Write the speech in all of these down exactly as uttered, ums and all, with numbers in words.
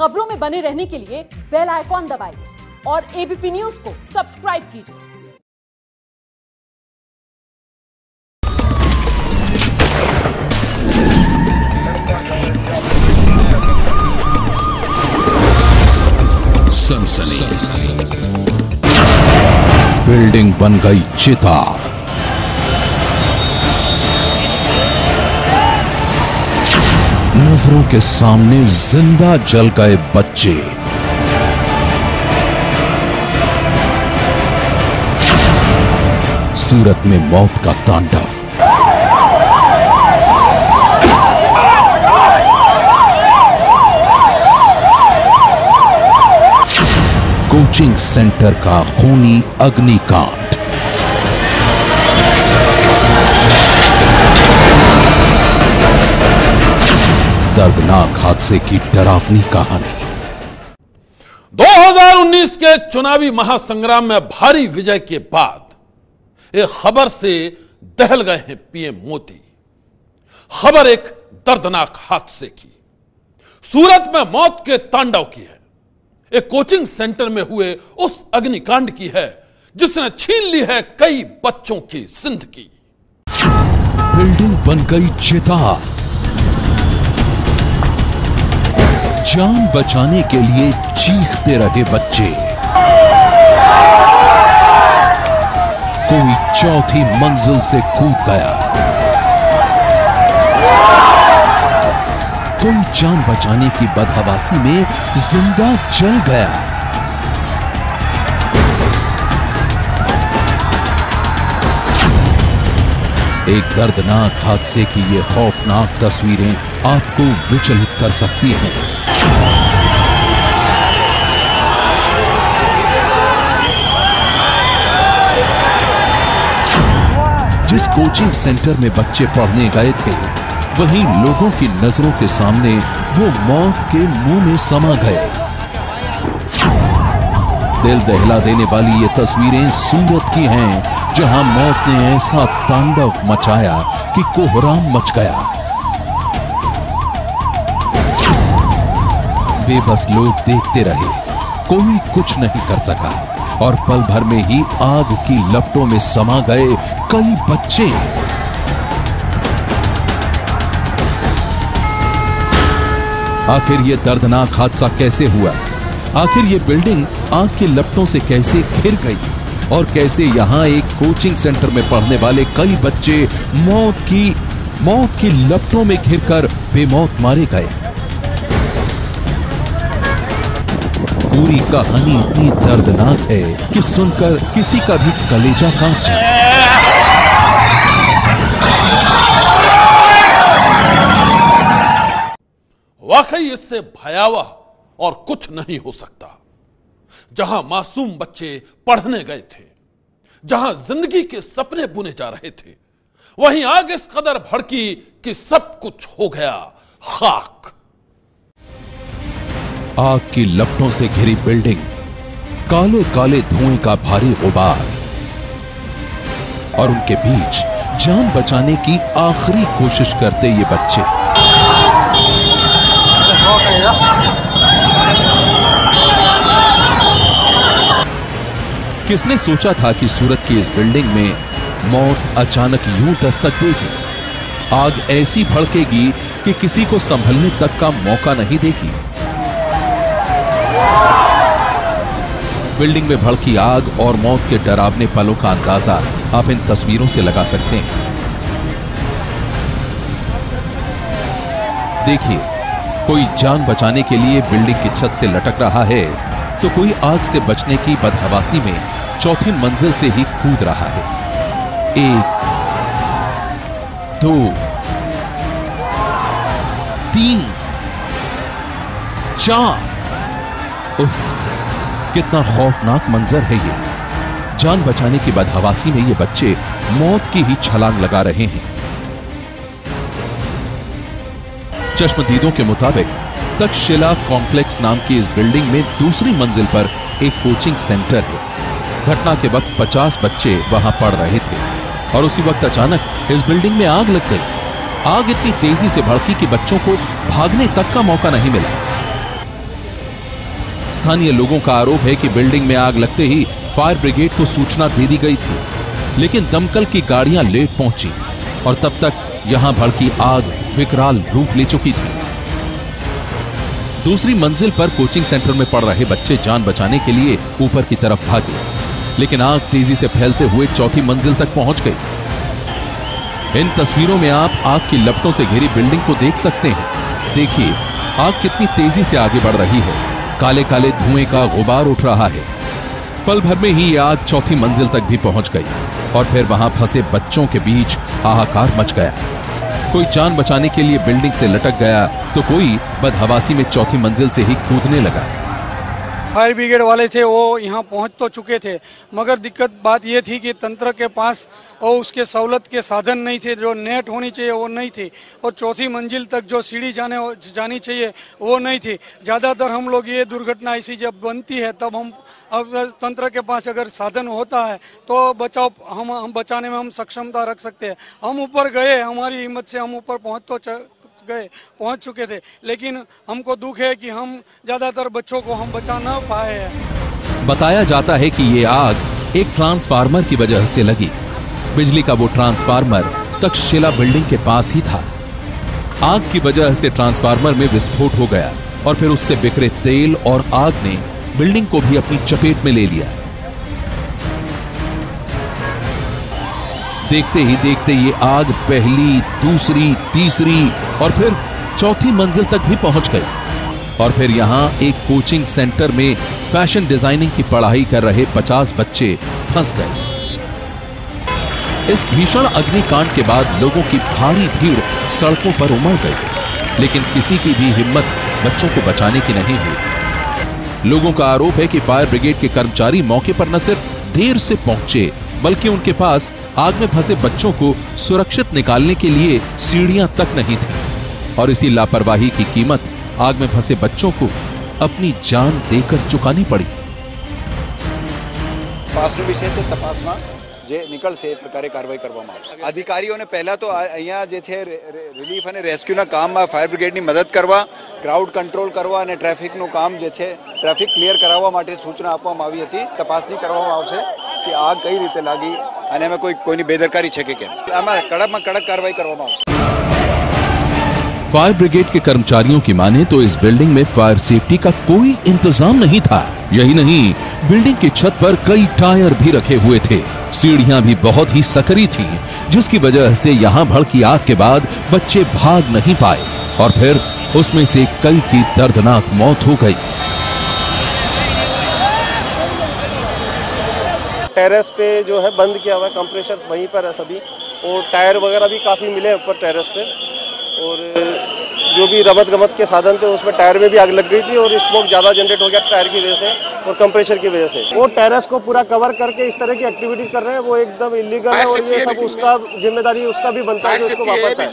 खबरों में बने रहने के लिए बेल आइकॉन दबाइए और एबीपी न्यूज को सब्सक्राइब कीजिए। बिल्डिंग बन गई चिता, नजरों के सामने जिंदा जल गए बच्चे, सूरत में मौत का तांडव। कोचिंग सेंटर का खूनी अग्निकांड, दर्दनाक हादसे की डरावनी कहानी। दो हजार उन्नीस के चुनावी महासंग्राम में भारी विजय के बाद एक खबर से दहल गए हैं पीएम मोदी। खबर एक दर्दनाक हादसे की, सूरत में मौत के तांडव की है, एक कोचिंग सेंटर में हुए उस अग्निकांड की है जिसने छीन ली है कई बच्चों की जिंदगी। बिल्डिंग बन गई चिता, जान बचाने के लिए चीखते रहे बच्चे। कोई चौथी मंजिल से कूद गया, कोई जान बचाने की बदहवासी में जिंदा जल गया। एक दर्दनाक हादसे की ये खौफनाक तस्वीरें आपको विचलित कर सकती हैं। जिस कोचिंग सेंटर में बच्चे पढ़ने गए थे वहीं लोगों की नजरों के सामने वो मौत के मुंह में समा गए। दिल दहला देने वाली ये तस्वीरें सूरत की हैं, जहां मौत ने ऐसा तांडव मचाया कि कोहराम मच गया। बेबस लोग देखते रहे, कोई कुछ नहीं कर सका और पल भर में ही आग की लपटों में समा गए कई बच्चे। आखिर ये दर्दनाक हादसा कैसे हुआ? आखिर ये बिल्डिंग आग के लपटों से कैसे घिर गई और कैसे यहाँ एक कोचिंग सेंटर में पढ़ने वाले कई बच्चे मौत की मौत की लपटों में घिरकर बेमौत मारे गए? पूरी कहानी इतनी दर्दनाक है कि सुनकर किसी का भी कलेजा कांप जाए। वाकई इससे भयावह और कुछ नहीं हो सकता। जहां मासूम बच्चे पढ़ने गए थे, जहां जिंदगी के सपने बुने जा रहे थे, वहीं आग इस कदर भड़की कि सब कुछ हो गया खाक। आग की लपटों से घिरी बिल्डिंग, काले काले धुएं का भारी गुबार और उनके बीच जान बचाने की आखिरी कोशिश करते ये बच्चे। किसने सोचा था कि सूरत की इस बिल्डिंग में मौत अचानक यूं दस्तक देगी? आग ऐसी भड़केगी कि किसी को संभलने तक का मौका नहीं देगी। बिल्डिंग में भड़की आग और मौत के डरावने पलों का अंदाजा आप इन तस्वीरों से लगा सकते हैं। देखिए, कोई जान बचाने के लिए बिल्डिंग की छत से लटक रहा है तो कोई आग से बचने की बदहवासी में चौथी मंजिल से ही कूद रहा है। एक, दो, तीन, चार। उफ, कितना खौफनाक मंजर है ये। जान बचाने की बदहवासी में ये बच्चे मौत की ही छलांग लगा रहे हैं। चश्मदीदों के मुताबिक तक्षशिला कॉम्प्लेक्स नाम की इस बिल्डिंग में दूसरी मंजिल पर एक कोचिंग सेंटर है। घटना के वक्त पचास बच्चे वहां पढ़ रहे थे और उसी वक्त अचानक इस बिल्डिंग में आग लग गई। आग इतनी तेजी से भड़की कि बच्चों को भागने तक का मौका नहीं मिला। स्थानीय लोगों का आरोप है कि बिल्डिंग में आग लगते ही फायर ब्रिगेड को सूचना दे दी गई थी, लेकिन दमकल की गाड़ियां लेट पहुंची और तब तक यहां भड़की आग विकराल रूप ले चुकी थी। दूसरी मंजिल पर कोचिंग सेंटर में पढ़ रहे बच्चे जान बचाने के लिए ऊपर की तरफ भागे, लेकिन आग तेजी से फैलते हुए चौथी मंजिल तक पहुंच गई। इन तस्वीरों में आप आग की लपटों से घिरी बिल्डिंग को देख सकते हैं। देखिए आग कितनी तेजी से आगे बढ़ रही है, काले काले धुएं का गुबार उठ रहा है। पल भर में ही आग चौथी मंजिल तक भी पहुंच गई और फिर वहां फंसे बच्चों के बीच हाहाकार मच गया। कोई जान बचाने के लिए बिल्डिंग से लटक गया तो कोई बदहवासी में चौथी मंजिल से ही कूदने लगा। फायर ब्रिगेड वाले थे, वो यहाँ पहुँच तो चुके थे, मगर दिक्कत बात ये थी कि तंत्र के पास और उसके सहूलत के साधन नहीं थे। जो नेट होनी चाहिए वो नहीं थी और चौथी मंजिल तक जो सीढ़ी जाने जानी चाहिए वो नहीं थी। ज़्यादातर हम लोग ये दुर्घटना ऐसी जब बनती है तब हम अब तंत्र के पास अगर साधन होता है तो बचाव हम, हम बचाने में हम सक्षमता रख सकते हैं। हम ऊपर गए, हमारी हिम्मत से हम ऊपर पहुँच तो च... गए पहुंच चुके थे, लेकिन हमको दुख है कि हम ज्यादातर बच्चों को हम बचा ना पाए हैं। बताया जाता है कि ये आग एक ट्रांसफार्मर की वजह से लगी। बिजली का वो ट्रांसफार्मर तक्षशिला बिल्डिंग के पास ही था। आग की वजह से ट्रांसफार्मर में विस्फोट हो गया और फिर उससे बिखरे तेल और आग ने बिल्डिंग को भी अपनी चपेट में ले लिया। देखते ही देखते ये आग पहली, दूसरी, तीसरी और फिर चौथी मंजिल तक भी पहुंच गई और फिर यहाँ एक कोचिंग सेंटर में फैशन डिजाइनिंग की पढ़ाई कर रहे पचास बच्चे फंस गए। इस भीषण अग्निकांड के बाद लोगों की भारी भीड़ सड़कों पर उमड़ गई, लेकिन किसी की भी हिम्मत बच्चों को बचाने की नहीं हुई। लोगों का आरोप है कि फायर ब्रिगेड के कर्मचारी मौके पर न सिर्फ देर से पहुंचे बल्कि उनके पास आग में फंसे बच्चों को सुरक्षित निकालने के लिए सीढ़ियां तक नहीं थी और इसी लापरवाही की कीमत आग में फंसे बच्चों को अपनी जान देकर चुकानी पड़ी। पासनु विषय से तपासना જે નિકલ સે પ્રકારે કાર્યવાહી કરવામાં આવશે। અધિકારીઓને પહેલા તો અહીંયા જે છે રિલીફ અને રેસ્ક્યુના કામમાં ફાયર બ્રિગેડની મદદ કરવા, ક્રાઉડ કંટ્રોલ કરવા અને ટ્રાફિકનું કામ જે છે ટ્રાફિક ક્લિયર કરાવવા માટે સૂચના આપવામાં આવી હતી। તપાસણી કરવામાં આવશે કે આગ કઈ રીતે લાગી અને એમાં કોઈ કોઈની બેદરકારી છે કે કેમ, આમાં કડકમાં કડક કાર્યવાહી કરવામાં આવશે। ફાયર બ્રિગેડ કે કર્મચારીઓ કી માને તો इस बिल्डिंग में फायर सेफ्टी का कोई इंतजाम नहीं था। यही नहीं, बिल्डिंग की छत पर कई टायर भी रखे हुए थे। सीढ़ियां भी बहुत ही सकरी थी, जिसकी वजह से यहां भड़की आग के बाद बच्चे भाग नहीं पाए और फिर उसमें से कई की दर्दनाक मौत हो गई। टेरेस पे जो है बंद किया हुआ है, कंप्रेसर वहीं पर है सभी और टायर वगैरह भी काफी मिले ऊपर टेरेस पे और जो भी रबत गमत के साधन थे उसमें टायर में भी आग लग गई थी और स्मोक ज़्यादा जनरेट हो गया टायर की वजह से और कंप्रेसर की वजह से। वो टेरेस को पूरा कवर करके इस तरह की एक्टिविटीज कर रहे हैं, वो एकदम इलीगल है और ये सब उसका जिम्मेदारी उसका भी बनता है जो उसको वापस आए।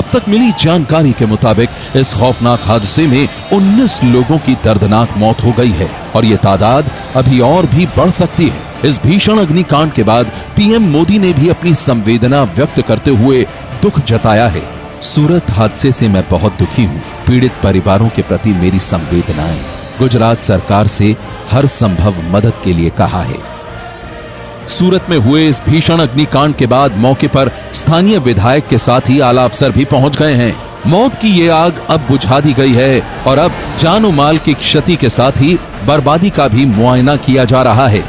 अब तक मिली जानकारी के मुताबिक इस खौफनाक हादसे में उन्नीस लोगों की दर्दनाक मौत हो गई है और ये तादाद अभी और भी बढ़ सकती है। इस भीषण अग्निकांड के बाद पीएम मोदी ने भी अपनी संवेदना व्यक्त करते हुए दुख जताया है। सूरत हादसे से मैं बहुत दुखी हूँ, पीड़ित परिवारों के प्रति मेरी संवेदनाएं। गुजरात सरकार से हर संभव मदद के लिए कहा है। सूरत में हुए इस भीषण अग्निकांड के बाद मौके पर स्थानीय विधायक के साथ ही आला अफसर भी पहुंच गए हैं। मौत की ये आग अब बुझा दी गई है और अब जानो माल की क्षति के साथ ही बर्बादी का भी मुआयना किया जा रहा है।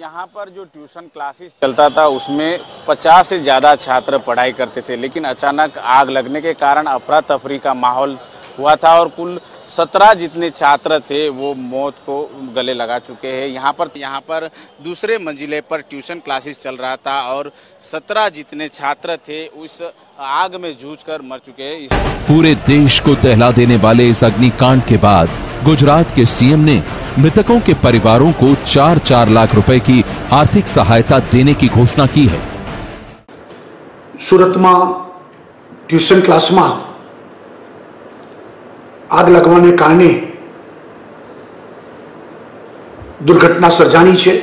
यहाँ पर जो ट्यूशन क्लासेस चलता था उसमें पचास से ज़्यादा छात्र पढ़ाई करते थे, लेकिन अचानक आग लगने के कारण अफरा तफरी का माहौल हुआ था और कुल सत्रह जितने छात्र थे वो मौत को गले लगा चुके हैं। यहाँ पर यहाँ पर दूसरे मंजिले पर ट्यूशन क्लासेस चल रहा था और सत्रह जितने छात्र थे उस आग में जूझकर मर चुके हैं। इस... पूरे देश को दहला देने वाले इस अग्निकांड के बाद गुजरात के सीएम ने मृतकों के परिवारों को चार चार लाख रुपए की आर्थिक सहायता देने की घोषणा की है। सूरत में ट्यूशन क्लास में आग लगवाने कारणे दुर्घटना सर्जानी है।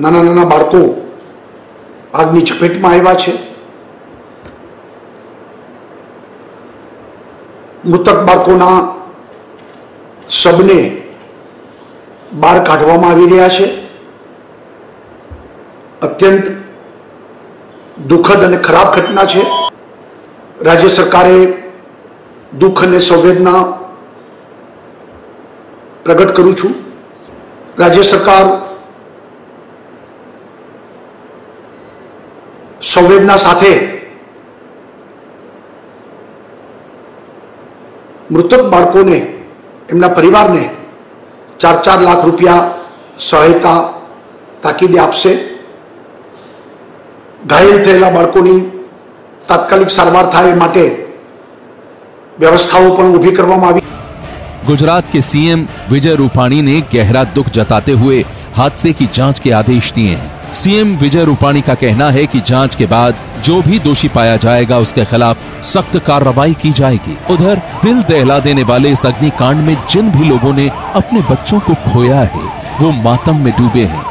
नाना नाना बाळको आगनी चपेट में आव्या छे। मृतकोना सबने बहार काढवामां आवी रह्या छे। अत्यंत दुखद और खराब घटना है। राज्य सरकारे दुख और संवेदना प्रगट करूं छूं। राज्य सरकार संवेदना साथे मृतक बाळकों ने एमना परिवार ने चार चार लाख रुपया सहायता ताकीदे आपसे। घायल थयेला बाळकोनी तात्कालिक सारवार थाय माटे व्यवस्थाओं पर उभी करवामां आवी। गुजरात के सीएम विजय रूपाणी ने गहरा दुख जताते हुए हादसे की जांच के आदेश दिए हैं। सीएम विजय रूपाणी का कहना है कि जांच के बाद जो भी दोषी पाया जाएगा उसके खिलाफ सख्त कार्रवाई की जाएगी। उधर दिल दहला देने वाले इस अग्निकांड में जिन भी लोगों ने अपने बच्चों को खोया है वो मातम में डूबे हैं।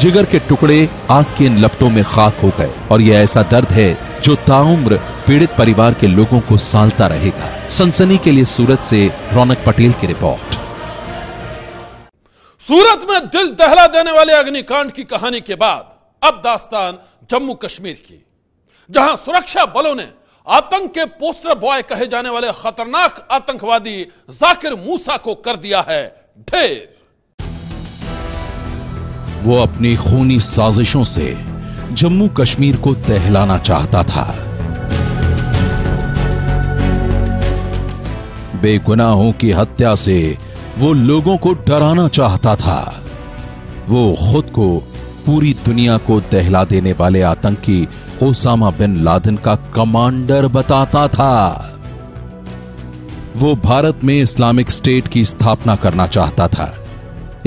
जिगर के टुकड़े आग के इन लपटों में खाक हो गए और यह ऐसा दर्द है जो ताउम्र पीड़ित परिवार के लोगों को सालता रहेगा। सनसनी के लिए सूरत से रौनक पटेल की रिपोर्ट। सूरत में दिल दहला देने वाले अग्निकांड की कहानी के बाद अब दास्तान जम्मू कश्मीर की, जहां सुरक्षा बलों ने आतंक के पोस्टर बॉय कहे जाने वाले खतरनाक आतंकवादी जाकिर मूसा को कर दिया है ढेर। वो अपनी खूनी साजिशों से जम्मू कश्मीर को दहलाना चाहता था। बेगुनाहों की हत्या से वो लोगों को डराना चाहता था। वो खुद को पूरी दुनिया को दहला देने वाले आतंकी ओसामा बिन लादेन का कमांडर बताता था। वो भारत में इस्लामिक स्टेट की स्थापना करना चाहता था।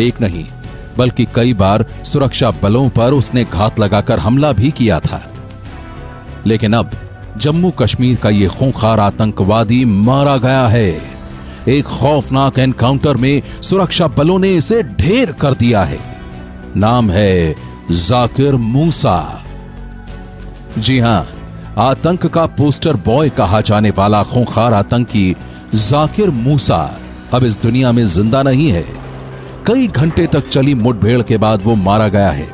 एक नहीं बल्कि कई बार सुरक्षा बलों पर उसने घात लगाकर हमला भी किया था। लेकिन अब जम्मू कश्मीर का यह खूंखार आतंकवादी मारा गया है। एक खौफनाक एनकाउंटर में सुरक्षा बलों ने इसे ढेर कर दिया है। नाम है जाकिर मूसा। जी हां, आतंक का पोस्टर बॉय कहा जाने वाला खूंखार आतंकी जाकिर मूसा अब इस दुनिया में जिंदा नहीं है। कई घंटे तक चली मुठभेड़ के बाद वो मारा गया है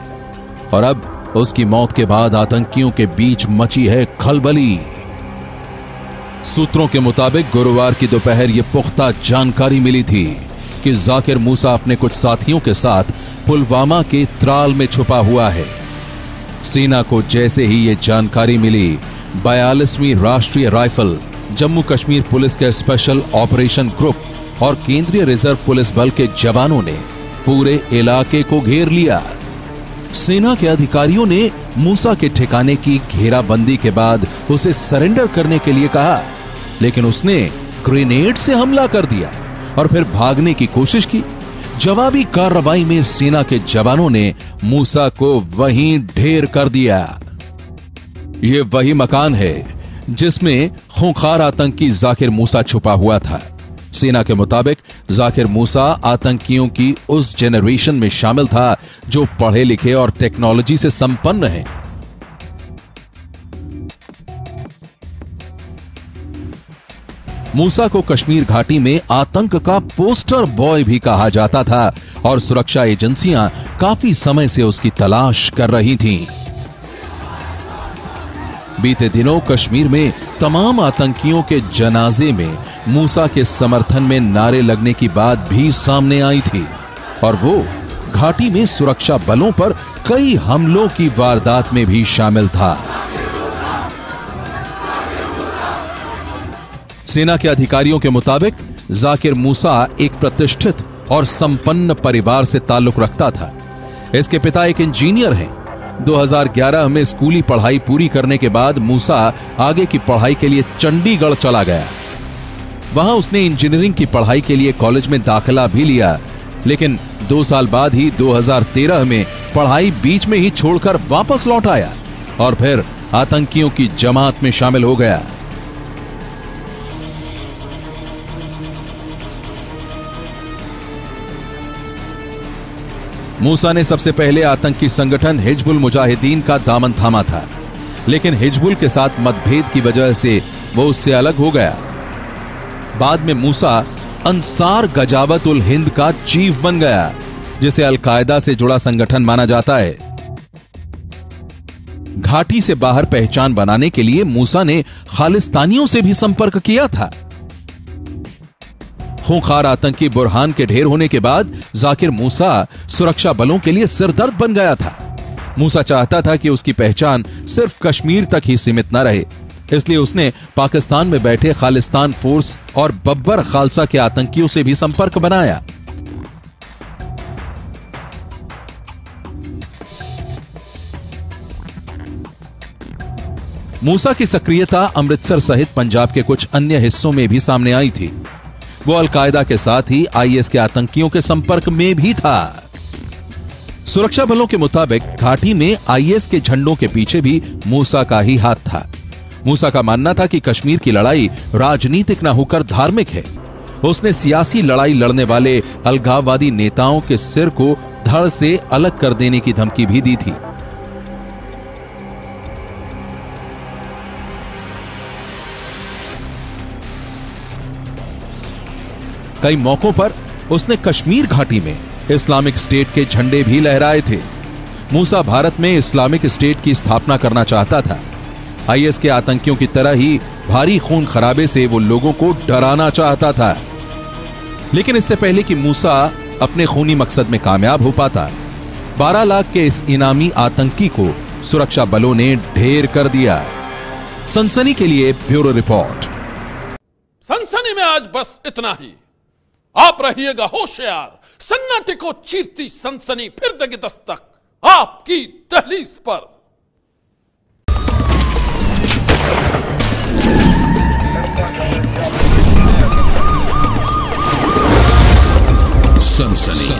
और अब उसकी मौत के बाद आतंकियों के बीच मची है खलबली। सूत्रों के मुताबिक गुरुवार की दोपहर ये पुख्ता जानकारी मिली थी कि जाकिर मूसा अपने कुछ साथियों के साथ पुलवामा के त्राल में छुपा हुआ है। सेना को जैसे ही ये जानकारी मिली, बयालीसवीं राष्ट्रीय राइफल, जम्मू कश्मीर पुलिस के स्पेशल ऑपरेशन ग्रुप और केंद्रीय रिजर्व पुलिस बल के जवानों ने पूरे इलाके को घेर लिया। सेना के अधिकारियों ने मूसा के ठिकाने की घेराबंदी के बाद उसे सरेंडर करने के लिए कहा, लेकिन उसने ग्रेनेड से हमला कर दिया और फिर भागने की कोशिश की। जवाबी कार्रवाई में सेना के जवानों ने मूसा को वहीं ढेर कर दिया। यह वही मकान है जिसमें खूंखार आतंकी जाकिर मूसा छुपा हुआ था। सेना के मुताबिक जाकिर मूसा आतंकियों की उस जेनरेशन में शामिल था जो पढ़े लिखे और टेक्नोलॉजी से संपन्न है। मूसा को कश्मीर घाटी में आतंक का पोस्टर बॉय भी कहा जाता था और सुरक्षा एजेंसियां काफी समय से उसकी तलाश कर रही थीं। बीते दिनों कश्मीर में तमाम आतंकियों के जनाजे में मूसा के समर्थन में नारे लगने की बात भी सामने आई थी और वो घाटी में सुरक्षा बलों पर कई हमलों की वारदात में भी शामिल था। सेना के अधिकारियों के मुताबिक जाकिर मूसा एक प्रतिष्ठित और संपन्न परिवार से ताल्लुक रखता था। इसके पिता एक इंजीनियर हैं। दो हज़ार ग्यारह में स्कूली पढ़ाई पूरी करने के बाद मूसा आगे की पढ़ाई के लिए चंडीगढ़ चला गया। वहां उसने इंजीनियरिंग की पढ़ाई के लिए कॉलेज में दाखिला भी लिया, लेकिन दो साल बाद ही दो हज़ार तेरह में पढ़ाई बीच में ही छोड़कर वापस लौट आया और फिर आतंकियों की जमात में शामिल हो गया। मूसा ने सबसे पहले आतंकी संगठन हिजबुल मुजाहिदीन का दामन थामा था, लेकिन हिजबुल के साथ मतभेद की वजह से वो उससे अलग हो गया। बाद में मूसा अंसार गजावत उल हिंद का चीफ बन गया, जिसे अलकायदा से जुड़ा संगठन माना जाता है। घाटी से बाहर पहचान बनाने के लिए मूसा ने खालिस्तानियों से भी संपर्क किया था। खूंखार आतंकी बुरहान के ढेर होने के बाद जाकिर मूसा सुरक्षा बलों के लिए सिरदर्द बन गया था। मूसा चाहता था कि उसकी पहचान सिर्फ कश्मीर तक ही सीमित न रहे, इसलिए उसने पाकिस्तान में बैठे खालिस्तान फोर्स और बब्बर खालसा के आतंकियों से भी संपर्क बनाया। मूसा की सक्रियता अमृतसर सहित पंजाब के कुछ अन्य हिस्सों में भी सामने आई थी। वो अलकायदा के साथ ही आईएस के आतंकियों के संपर्क में भी था। सुरक्षा बलों के मुताबिक घाटी में आईएस के झंडों के पीछे भी मूसा का ही हाथ था। मूसा का मानना था कि कश्मीर की लड़ाई राजनीतिक न होकर धार्मिक है। उसने सियासी लड़ाई लड़ने वाले अलगाववादी नेताओं के सिर को धड़ से अलग कर देने की धमकी भी दी थी। कई मौकों पर उसने कश्मीर घाटी में इस्लामिक स्टेट के झंडे भी लहराए थे। मूसा भारत में इस्लामिक स्टेट की स्थापना करना चाहता था। आईएस के आतंकियों की तरह ही भारी खून खराबे से वो लोगों को डराना चाहता था, लेकिन इससे पहले कि मूसा अपने खूनी मकसद में कामयाब हो पाता, बारह लाख के इस इनामी आतंकी को सुरक्षा बलों ने ढेर कर दिया। सनसनी के लिए ब्यूरो रिपोर्ट। सनसनी में आज बस इतना ही। आप रहिएगा होशियार, सन्नाटे को चीरती सनसनी फिर देगी दस्तक आपकी दहलीज पर। सनसनी।